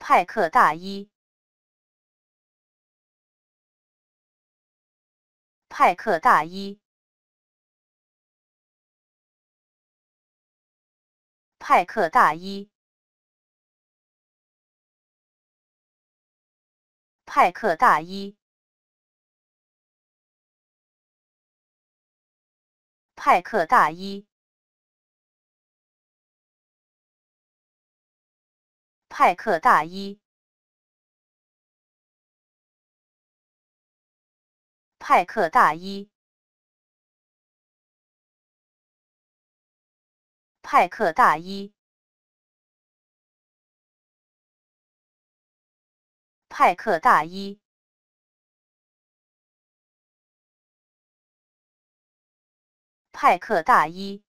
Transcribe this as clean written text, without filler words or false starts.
派克大衣。派克大衣。派克大衣。派克大衣。派克大衣。 派克大衣，派克大衣，派克大衣，派克大衣，派克大衣。